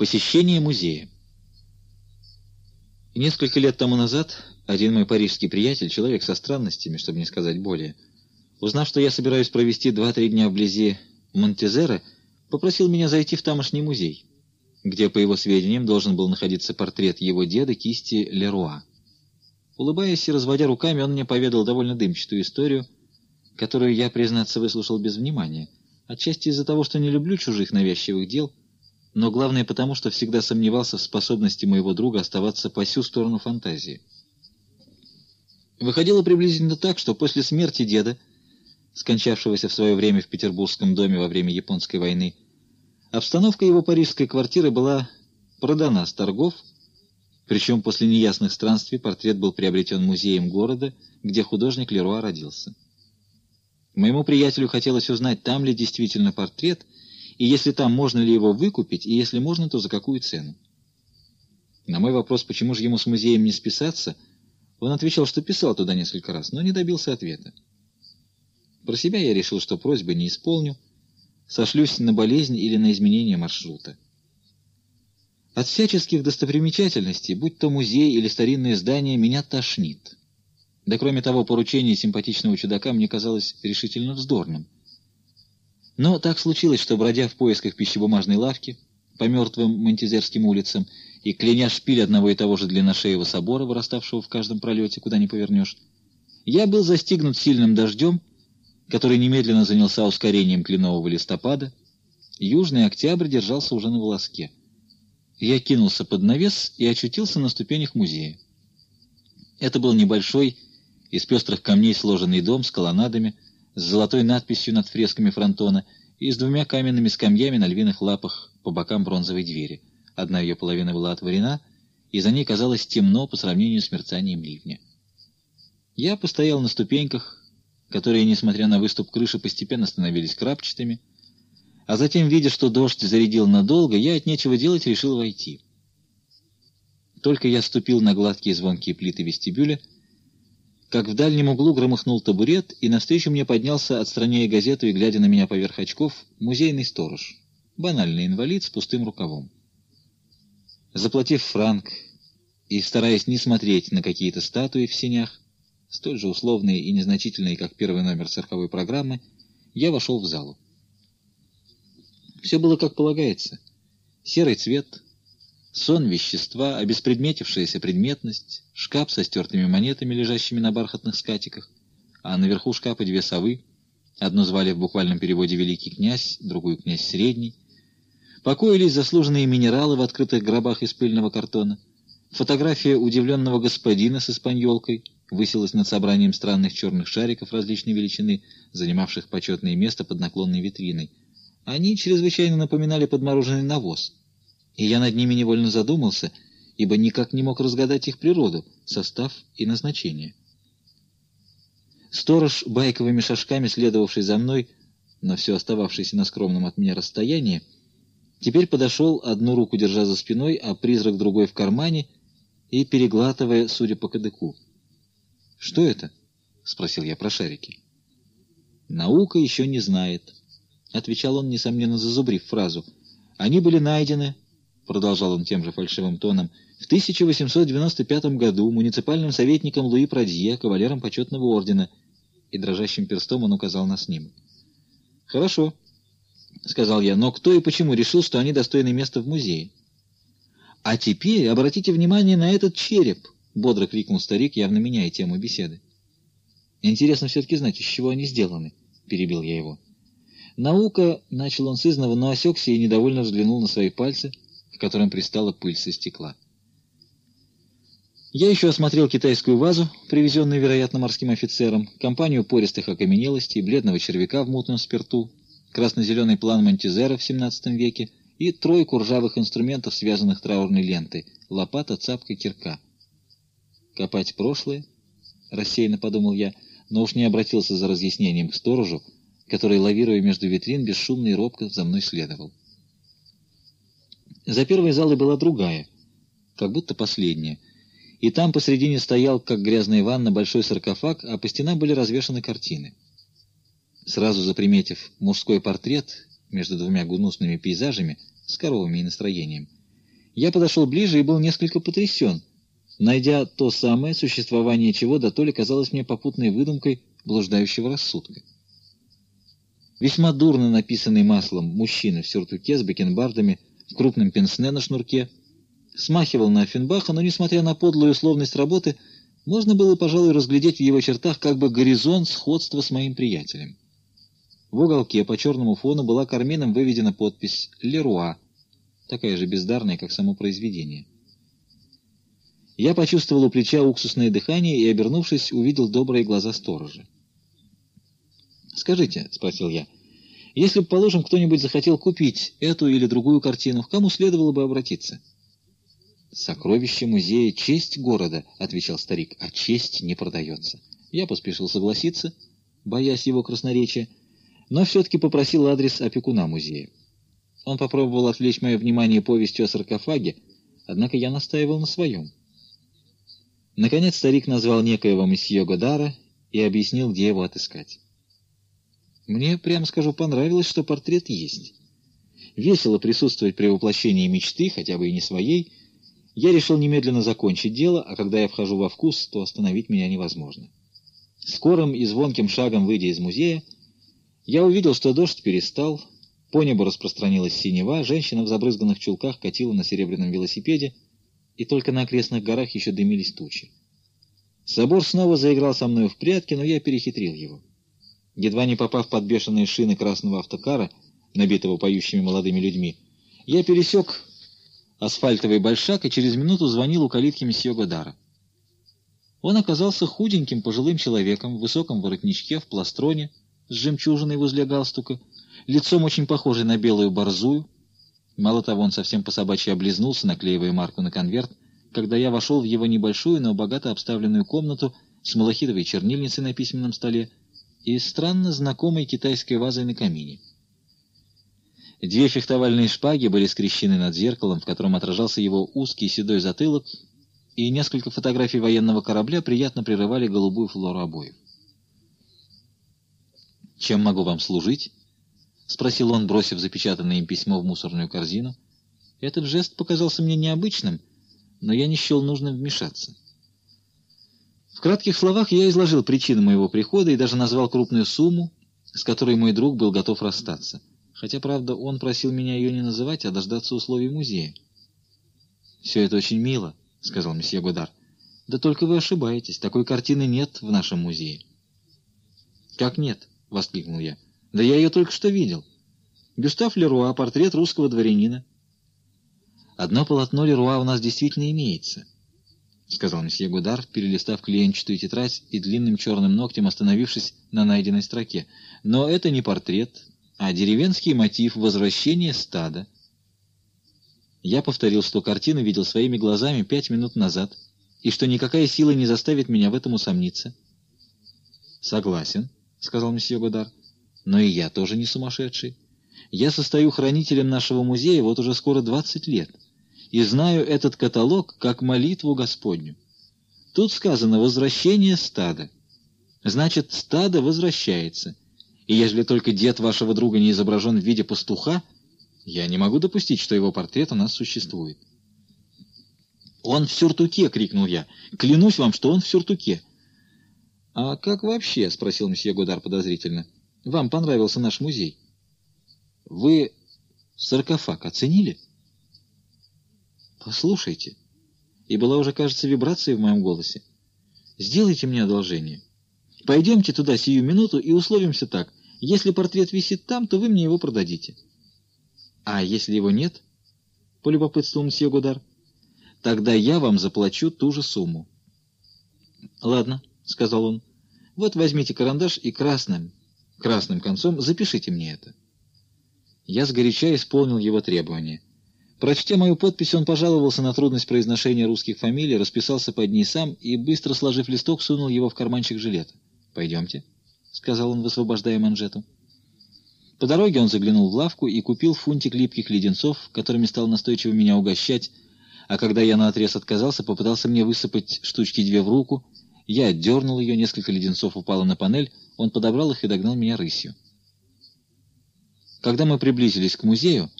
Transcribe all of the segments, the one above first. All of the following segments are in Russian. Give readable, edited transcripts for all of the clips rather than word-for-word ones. Посещение музея. Несколько лет тому назад один мой парижский приятель, человек со странностями, чтобы не сказать более, узнав, что я собираюсь провести 2-3 дня вблизи Монтезера, попросил меня зайти в тамошний музей, где, по его сведениям, должен был находиться портрет его деда кисти Леруа. Улыбаясь и разводя руками, он мне поведал довольно дымчатую историю, которую я, признаться, выслушал без внимания, отчасти из-за того, что не люблю чужих навязчивых дел, но главное потому, что всегда сомневался в способности моего друга оставаться по всю сторону фантазии. Выходило приблизительно так, что после смерти деда, скончавшегося в свое время в петербургском доме во время Японской войны, обстановка его парижской квартиры была продана с торгов, причем после неясных странствий портрет был приобретен музеем города, где художник Леруа родился. Моему приятелю хотелось узнать, там ли действительно портрет, и если там, можно ли его выкупить, и если можно, то за какую цену. На мой вопрос, почему же ему с музеем не списаться, он отвечал, что писал туда несколько раз, но не добился ответа. Про себя я решил, что просьбы не исполню, сошлюсь на болезнь или на изменение маршрута. От всяческих достопримечательностей, будь то музей или старинные здания, меня тошнит. Да кроме того, поручение симпатичного чудака мне казалось решительно вздорным. Но так случилось, что, бродя в поисках пищебумажной лавки по мертвым монтезерским улицам и кляня шпиль одного и того же длинношеего собора, выраставшего в каждом пролете, куда ни повернешь, я был застигнут сильным дождем, который немедленно занялся ускорением кленового листопада. Южный октябрь держался уже на волоске. Я кинулся под навес и очутился на ступенях музея. Это был небольшой, из пестрых камней сложенный дом с колоннадами, с золотой надписью над фресками фронтона и с двумя каменными скамьями на львиных лапах по бокам бронзовой двери. Одна ее половина была отворена, и за ней казалось темно по сравнению с мерцанием ливня. Я постоял на ступеньках, которые, несмотря на выступ крыши, постепенно становились крапчатыми, а затем, видя, что дождь зарядил надолго, я от нечего делать решил войти. Только я ступил на гладкие звонкие плиты вестибюля, как в дальнем углу громыхнул табурет, и навстречу мне поднялся, отстраняя газету и глядя на меня поверх очков, музейный сторож, банальный инвалид с пустым рукавом. Заплатив франк и стараясь не смотреть на какие-то статуи в сенях, столь же условные и незначительные, как первый номер цирковой программы, я вошел в залу. Все было как полагается. Серый цвет, сон вещества, обеспредметившаяся предметность, шкаф со стертыми монетами, лежащими на бархатных скатиках, а наверху шкафа две совы. Одну звали в буквальном переводе «Великий князь», другую «Князь средний». Покоились заслуженные минералы в открытых гробах из пыльного картона. Фотография удивленного господина с испаньолкой высилась над собранием странных черных шариков различной величины, занимавших почетное место под наклонной витриной. Они чрезвычайно напоминали подмороженный навоз, и я над ними невольно задумался, ибо никак не мог разгадать их природу, состав и назначение. Сторож, байковыми шажками следовавший за мной, но все остававшийся на скромном от меня расстоянии, теперь подошел, одну руку держа за спиной, а призрак другой в кармане и переглатывая, судя по кадыку. «Что это?» — спросил я про шарики. «Наука еще не знает», — отвечал он, несомненно зазубрив фразу. «Они были найдены», — продолжал он тем же фальшивым тоном, «в 1895 году муниципальным советником Луи Прадье, кавалером почетного ордена», и дрожащим перстом он указал на снимок. «Хорошо», — сказал я, — «но кто и почему решил, что они достойны места в музее?» «А теперь обратите внимание на этот череп», — бодро крикнул старик, явно меняя тему беседы. «Интересно все-таки знать, из чего они сделаны», — перебил я его. «Наука», — начал он сызнова, но осекся и недовольно взглянул на свои пальцы, к которым пристала пыль со стекла. Я еще осмотрел китайскую вазу, привезенную, вероятно, морским офицером, компанию пористых окаменелостей, бледного червяка в мутном спирту, красно-зеленый план Монтезера в 17 веке и тройку ржавых инструментов, связанных траурной лентой — лопата, цапка, кирка. «Копать прошлое?» — рассеянно подумал я, но уж не обратился за разъяснением к сторожу, который, лавируя между витрин, бесшумно и робко за мной следовал. За первой залой была другая, как будто последняя, и там посредине стоял, как грязная ванна, большой саркофаг, а по стенам были развешаны картины. Сразу заприметив мужской портрет между двумя гнусными пейзажами с коровами и настроением, Я подошел ближе и был несколько потрясен, найдя то самое, существование чего дотоле казалось мне попутной выдумкой блуждающего рассудка. Весьма дурно написанный маслом мужчина в сюртуке с бакенбардами в крупном пенсне на шнурке смахивал на Афинбаха, но, несмотря на подлую условность работы, можно было, пожалуй, разглядеть в его чертах как бы горизонт сходства с моим приятелем. В уголке по черному фону была кармином выведена подпись «Леруа», такая же бездарная, как само произведение. Я почувствовал у плеча уксусное дыхание и, обернувшись, увидел добрые глаза сторожа. «Скажите, — спросил я, — если бы, положим, кто-нибудь захотел купить эту или другую картину, к кому следовало бы обратиться?» «Сокровище музея — честь города, — отвечал старик, — а честь не продается». Я поспешил согласиться, боясь его красноречия, но все-таки попросил адрес опекуна музея. Он попробовал отвлечь мое внимание повестью о саркофаге, однако я настаивал на своем. Наконец старик назвал некоего месье Годара и объяснил, где его отыскать. Мне, прямо скажу, понравилось, что портрет есть. Весело присутствовать при воплощении мечты, хотя бы и не своей. Я решил немедленно закончить дело, а когда я вхожу во вкус, то остановить меня невозможно. Скорым и звонким шагом, выйдя из музея, я увидел, что дождь перестал, по небу распространилась синева, женщина в забрызганных чулках катила на серебряном велосипеде, и только на окрестных горах еще дымились тучи. Собор снова заиграл со мною в прятки, но я перехитрил его. Едва не попав под бешеные шины красного автокара, набитого поющими молодыми людьми, я пересек асфальтовый большак и через минуту звонил у калитки месье Годара. Он оказался худеньким пожилым человеком в высоком воротничке, в пластроне, с жемчужиной возле галстука, лицом очень похожей на белую борзую. Мало того, он совсем по-собачьи облизнулся, наклеивая марку на конверт, когда я вошел в его небольшую, но богато обставленную комнату с малахитовой чернильницей на письменном столе и странно знакомой китайской вазой на камине. Две фехтовальные шпаги были скрещены над зеркалом, в котором отражался его узкий седой затылок, и несколько фотографий военного корабля приятно прерывали голубую флору обоев. «Чем могу вам служить?» — спросил он, бросив запечатанное им письмо в мусорную корзину. Этот жест показался мне необычным, но я не счел нужным вмешаться. В кратких словах я изложил причины моего прихода и даже назвал крупную сумму, с которой мой друг был готов расстаться. Хотя, правда, он просил меня ее не называть, а дождаться условий музея. «Все это очень мило», — сказал месье Годар. «Да только вы ошибаетесь, такой картины нет в нашем музее». «Как нет?» — воскликнул я. — Да я ее только что видел. Гюстав Леруа, портрет русского дворянина. — Одно полотно Леруа у нас действительно имеется, — сказал месье Годар, перелистав клеенчатую тетрадь и длинным черным ногтем остановившись на найденной строке. — Но это не портрет, а деревенский мотив возвращения стада. Я повторил, что картину видел своими глазами 5 минут назад, и что никакая сила не заставит меня в этом усомниться. — Согласен, — сказал месье Годар. — Но и я тоже не сумасшедший. Я состою хранителем нашего музея вот уже скоро 20 лет, и знаю этот каталог как молитву Господню. Тут сказано «возвращение стада». Значит, стадо возвращается, и ежели только дед вашего друга не изображен в виде пастуха, я не могу допустить, что его портрет у нас существует. — Он в сюртуке! — крикнул я. — Клянусь вам, что он в сюртуке! — А как вообще, — спросил месье Годар подозрительно, — вам понравился наш музей? — Вы саркофаг оценили? — Послушайте. И была уже, кажется, вибрация в моем голосе. — Сделайте мне одолжение. Пойдемте туда сию минуту и условимся так. Если портрет висит там, то вы мне его продадите. — А если его нет? — полюбопытствовал месье Годар. — Тогда я вам заплачу ту же сумму. — Ладно. — сказал он. — Вот возьмите карандаш и красным концом запишите мне это. Я сгоряча исполнил его требования. Прочтя мою подпись, он пожаловался на трудность произношения русских фамилий, расписался под ней сам и, быстро сложив листок, сунул его в карманчик жилета. — Пойдемте, — сказал он, высвобождая манжету. По дороге он заглянул в лавку и купил фунтик липких леденцов, которыми стал настойчиво меня угощать, а когда я наотрез отказался, попытался мне высыпать штучки 2 в руку. Я отдернул ее, несколько леденцов упало на панель, он подобрал их и догнал меня рысью. Когда мы приблизились к музею,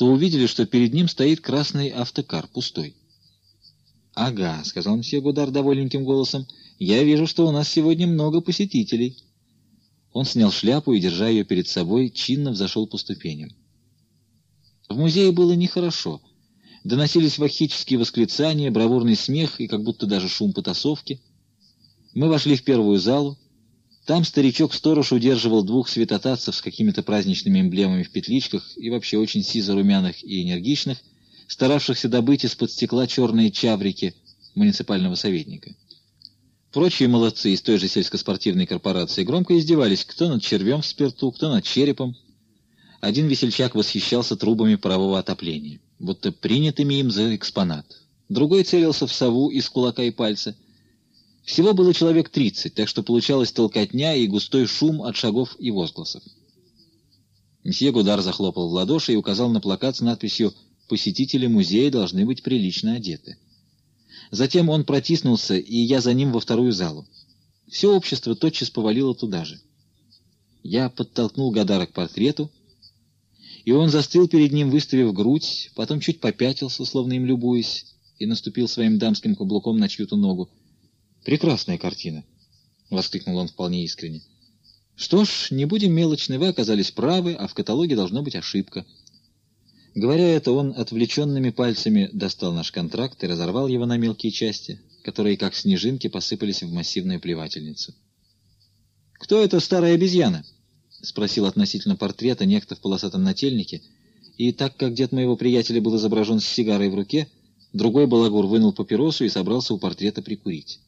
то увидели, что перед ним стоит красный автокар, пустой. — Ага, — сказал мсье Годар довольненьким голосом, — я вижу, что у нас сегодня много посетителей. Он снял шляпу и, держа ее перед собой, чинно взошел по ступеням. В музее было нехорошо. Доносились вахические восклицания, бравурный смех и как будто даже шум потасовки. Мы вошли в первую залу. Там старичок-сторож удерживал двух святотатцев с какими-то праздничными эмблемами в петличках и вообще очень сизо-румяных и энергичных, старавшихся добыть из-под стекла черные чаврики муниципального советника. Прочие молодцы из той же сельскоспортивной корпорации громко издевались, кто над червем в спирту, кто над черепом. Один весельчак восхищался трубами парового отопления, будто принятыми им за экспонат. Другой целился в сову из кулака и пальца. Всего было человек 30, так что получалась толкотня и густой шум от шагов и возгласов. Мсье Годар захлопал в ладоши и указал на плакат с надписью «Посетители музея должны быть прилично одеты». Затем он протиснулся, и я за ним во вторую залу. Все общество тотчас повалило туда же. Я подтолкнул Годара к портрету, и он застыл перед ним, выставив грудь, потом чуть попятился, словно им любуясь, и наступил своим дамским каблуком на чью-то ногу. «Прекрасная картина!» — воскликнул он вполне искренне. «Что ж, не будем мелочны, вы оказались правы, а в каталоге должна быть ошибка». Говоря это, он отвлеченными пальцами достал наш контракт и разорвал его на мелкие части, которые, как снежинки, посыпались в массивную плевательницу. «Кто эта старая обезьяна?» — спросил относительно портрета некто в полосатом нательнике, и так как дед моего приятеля был изображен с сигарой в руке, другой балагур вынул папиросу и собрался у портрета прикурить.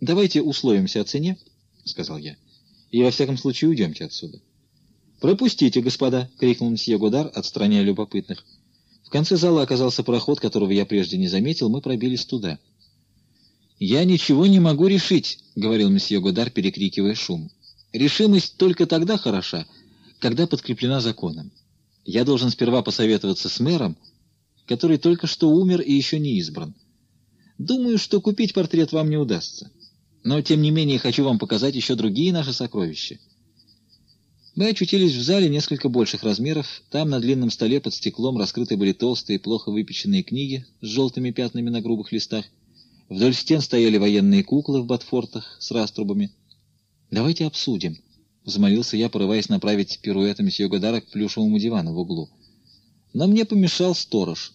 «Давайте условимся о цене», — сказал я, — «и во всяком случае уйдемте отсюда». «Пропустите, господа!» — крикнул мсье Годар, отстраняя любопытных. В конце зала оказался проход, которого я прежде не заметил, мы пробились туда. «Я ничего не могу решить!» — говорил мсье Годар, перекрикивая шум. «Решимость только тогда хороша, когда подкреплена законом. Я должен сперва посоветоваться с мэром, который только что умер и еще не избран. Думаю, что купить портрет вам не удастся. Но, тем не менее, хочу вам показать еще другие наши сокровища». Мы очутились в зале несколько больших размеров. Там на длинном столе под стеклом раскрыты были толстые, плохо выпеченные книги с желтыми пятнами на грубых листах. Вдоль стен стояли военные куклы в ботфортах с раструбами. «Давайте обсудим», — взмолился я, порываясь направить пируэт мсье Годара к плюшевому дивану в углу. Но мне помешал сторож.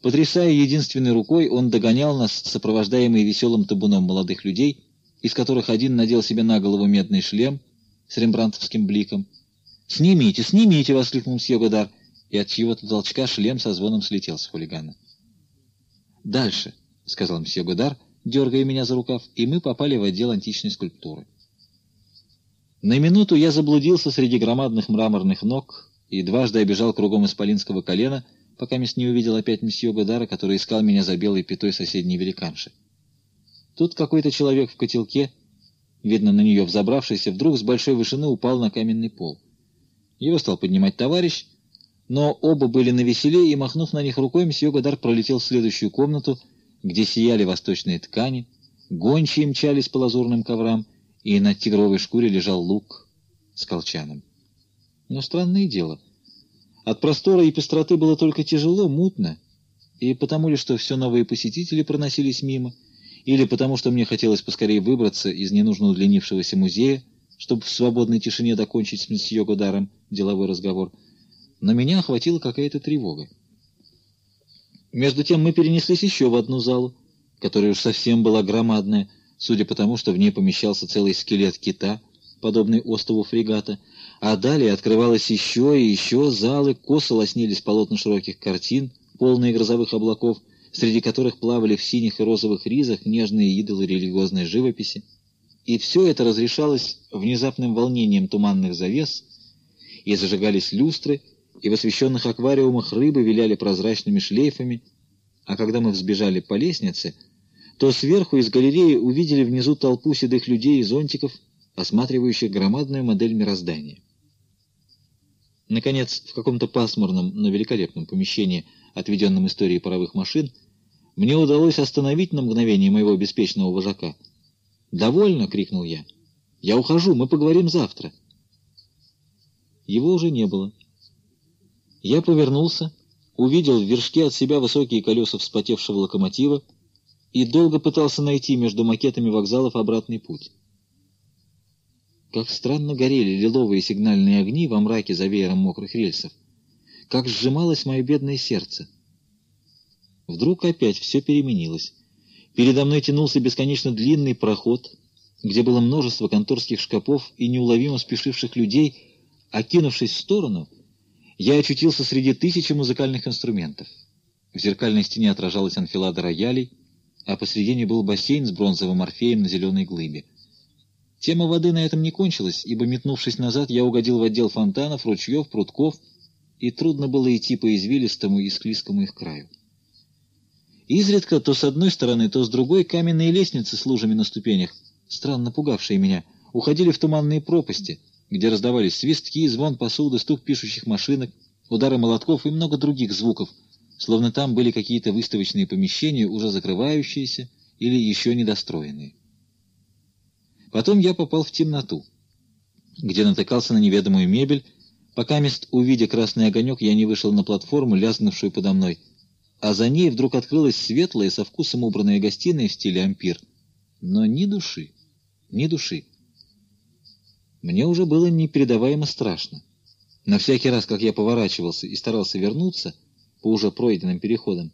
Потрясая единственной рукой, он догонял нас, сопровождаемый веселым табуном молодых людей, из которых один надел себе на голову медный шлем с рембрандтовским бликом. «Снимите, снимите!» — воскликнул мсье Годар, и от чьего-то толчка шлем со звоном слетел с хулигана. «Дальше!» — сказал мсье Годар, дергая меня за рукав, и мы попали в отдел античной скульптуры. На минуту я заблудился среди громадных мраморных ног и дважды обежал кругом исполинского колена, пока не увидел опять мсье Годара, который искал меня за белой пятой соседней великанши. Тут какой-то человек в котелке, видно, на нее взобравшийся, вдруг с большой вышины упал на каменный пол. Его стал поднимать товарищ, но оба были навеселе, и, махнув на них рукой, мсье Годар пролетел в следующую комнату, где сияли восточные ткани, гончие мчались по лазурным коврам, и на тигровой шкуре лежал лук с колчаном. Но странное дело. От простора и пестроты было только тяжело, мутно, и потому ли, что все новые посетители проносились мимо, или потому, что мне хотелось поскорее выбраться из ненужно удлинившегося музея, чтобы в свободной тишине докончить с мсье Годаром деловой разговор, но меня охватила какая-то тревога. Между тем мы перенеслись еще в одну залу, которая уж совсем была громадная, судя по тому, что в ней помещался целый скелет кита, подобный острову фрегата, а далее открывалось еще и еще залы, косо лоснились полотна широких картин, полные грозовых облаков, среди которых плавали в синих и розовых ризах нежные идолы религиозной живописи, и все это разрешалось внезапным волнением туманных завес, и зажигались люстры, и в освещенных аквариумах рыбы виляли прозрачными шлейфами, а когда мы взбежали по лестнице, то сверху из галереи увидели внизу толпу седых людей и зонтиков, осматривающих громадную модель мироздания. Наконец, в каком-то пасмурном, но великолепном помещении, отведенном истории паровых машин, мне удалось остановить на мгновение моего беспечного вожака. «Довольно!» — крикнул я. «Я ухожу, мы поговорим завтра!» Его уже не было. Я повернулся, увидел в вершке от себя высокие колеса вспотевшего локомотива и долго пытался найти между макетами вокзалов обратный путь. Как странно горели лиловые сигнальные огни во мраке за веером мокрых рельсов. Как сжималось мое бедное сердце. Вдруг опять все переменилось. Передо мной тянулся бесконечно длинный проход, где было множество конторских шкапов и неуловимо спешивших людей. Окинувшись в сторону, я очутился среди тысячи музыкальных инструментов. В зеркальной стене отражалась анфилада роялей, а посредине был бассейн с бронзовым орфеем на зеленой глыбе. Тема воды на этом не кончилась, ибо, метнувшись назад, я угодил в отдел фонтанов, ручьев, прутков, и трудно было идти по извилистому и склизкому их краю. Изредка то с одной стороны, то с другой каменные лестницы с лужами на ступенях, странно пугавшие меня, уходили в туманные пропасти, где раздавались свистки, звон посуды, стук пишущих машинок, удары молотков и много других звуков, словно там были какие-то выставочные помещения, уже закрывающиеся или еще недостроенные. Потом я попал в темноту, где натыкался на неведомую мебель, покамест, увидя красный огонек, я не вышел на платформу, лязгнувшую подо мной, а за ней вдруг открылась светлая, со вкусом убранная гостиная в стиле ампир. Но ни души, ни души. Мне уже было непередаваемо страшно. Но всякий раз, как я поворачивался и старался вернуться по уже пройденным переходам,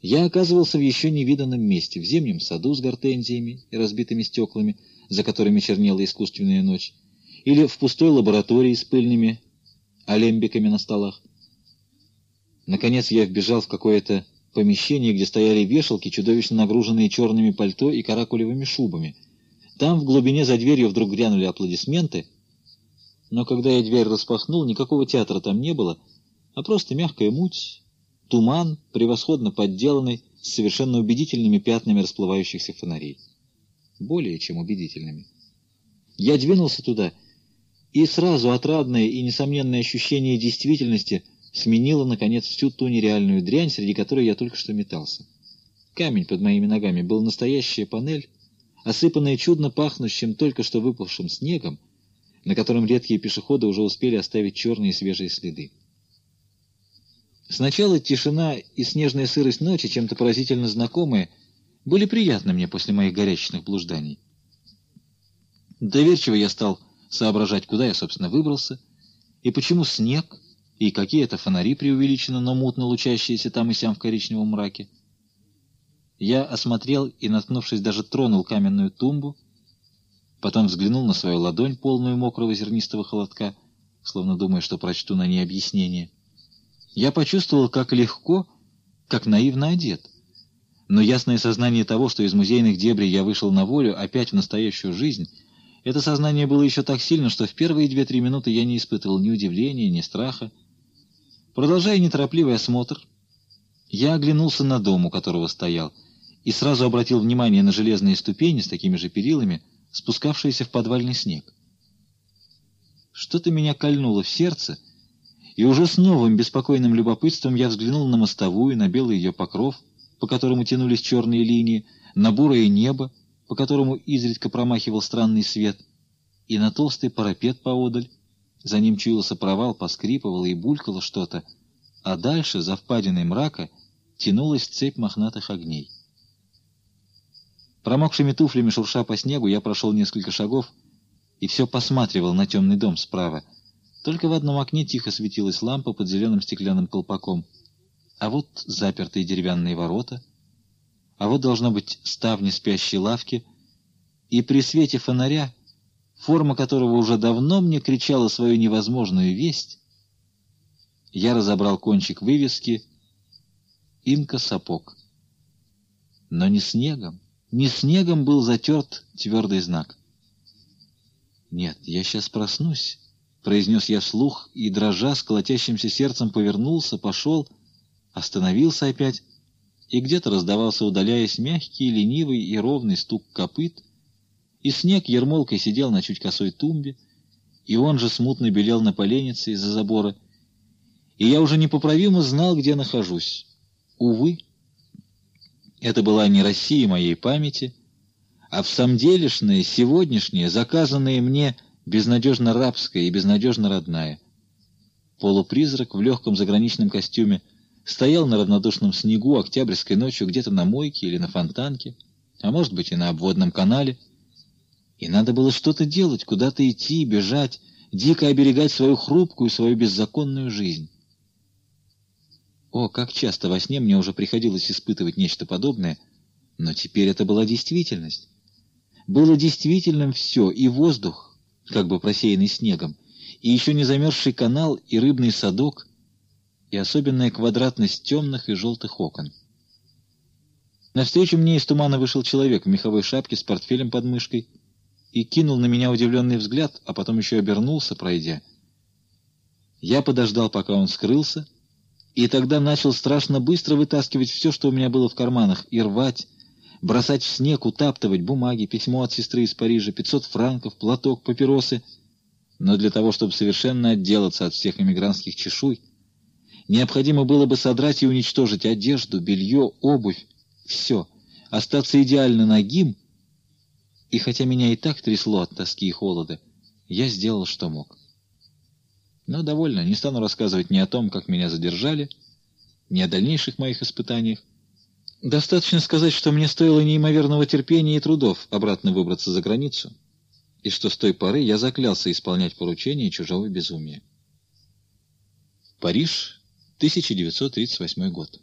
я оказывался в еще невиданном месте, в зимнем саду с гортензиями и разбитыми стеклами, за которыми чернела искусственная ночь, или в пустой лаборатории с пыльными алембиками на столах. Наконец я вбежал в какое-то помещение, где стояли вешалки, чудовищно нагруженные черными пальто и каракулевыми шубами. Там в глубине за дверью вдруг грянули аплодисменты, но когда я дверь распахнул, никакого театра там не было, а просто мягкая муть, туман, превосходно подделанный, с совершенно убедительными пятнами расплывающихся фонарей. Более чем убедительными. Я двинулся туда, и сразу отрадное и несомненное ощущение действительности сменило, наконец, всю ту нереальную дрянь, среди которой я только что метался. Камень под моими ногами был настоящая панель, осыпанная чудно пахнущим только что выпавшим снегом, на котором редкие пешеходы уже успели оставить черные свежие следы. Сначала тишина и снежная сырость ночи, чем-то поразительно знакомые, были приятны мне после моих горячечных блужданий. Доверчиво я стал соображать, куда я, собственно, выбрался, и почему снег, и какие это фонари преувеличены, но мутно лучащиеся там и сям в коричневом мраке. Я осмотрел и, наткнувшись, даже тронул каменную тумбу, потом взглянул на свою ладонь, полную мокрого зернистого холодка, словно думая, что прочту на ней объяснение. Я почувствовал, как легко, как наивно одет. Но ясное сознание того, что из музейных дебрей я вышел на волю, опять в настоящую жизнь, это сознание было еще так сильно, что в первые 2-3 минуты я не испытывал ни удивления, ни страха. Продолжая неторопливый осмотр, я оглянулся на дом, у которого стоял, и сразу обратил внимание на железные ступени с такими же перилами, спускавшиеся в подвальный снег. Что-то меня кольнуло в сердце, и уже с новым беспокойным любопытством я взглянул на мостовую, на белый ее покров, по которому тянулись черные линии, на бурое небо, по которому изредка промахивал странный свет, и на толстый парапет поодаль. За ним чуялся провал, поскрипывало и булькало что-то, а дальше, за впадиной мрака, тянулась цепь мохнатых огней. Промокшими туфлями, шурша по снегу, я прошел несколько шагов и все посматривал на темный дом справа. Только в одном окне тихо светилась лампа под зеленым стеклянным колпаком. А вот запертые деревянные ворота... А вот, должно быть, ставни спящей лавки, и при свете фонаря, форма которого уже давно мне кричала свою невозможную весть, я разобрал кончик вывески «Инка-сапог». Но не снегом был затерт твердый знак. «Нет, я сейчас проснусь», — произнес я вслух, и, дрожа с колотящимся сердцем, повернулся, пошел, остановился опять, и где-то раздавался, удаляясь, мягкий, ленивый и ровный стук копыт, и снег ермолкой сидел на чуть косой тумбе, и он же смутно белел на поленнице из-за забора, и я уже непоправимо знал, где нахожусь. Увы, это была не Россия моей памяти, а в самом делешная, сегодняшняя, заказанная мне безнадежно рабская и безнадежно родная. Полупризрак в легком заграничном костюме стоял на равнодушном снегу октябрьской ночью где-то на мойке или на фонтанке, а может быть и на обводном канале. И надо было что-то делать, куда-то идти, бежать, дико оберегать свою хрупкую, свою беззаконную жизнь. О, как часто во сне мне уже приходилось испытывать нечто подобное, но теперь это была действительность. Было действительным все, и воздух, как бы просеянный снегом, и еще не замерзший канал, и рыбный садок, и особенная квадратность темных и желтых окон. Навстречу мне из тумана вышел человек в меховой шапке с портфелем под мышкой и кинул на меня удивленный взгляд, а потом еще обернулся, пройдя. Я подождал, пока он скрылся, и тогда начал страшно быстро вытаскивать все, что у меня было в карманах, и рвать, бросать в снег, утаптывать бумаги, письмо от сестры из Парижа, 500 франков, платок, папиросы. Но для того, чтобы совершенно отделаться от всех эмигрантских чешуй, необходимо было бы содрать и уничтожить одежду, белье, обувь, все, остаться идеально нагим. И хотя меня и так трясло от тоски и холода, я сделал, что мог. Но довольно, не стану рассказывать ни о том, как меня задержали, ни о дальнейших моих испытаниях. Достаточно сказать, что мне стоило неимоверного терпения и трудов обратно выбраться за границу, и что с той поры я заклялся исполнять поручения чужого безумия. Париж, 1938 год.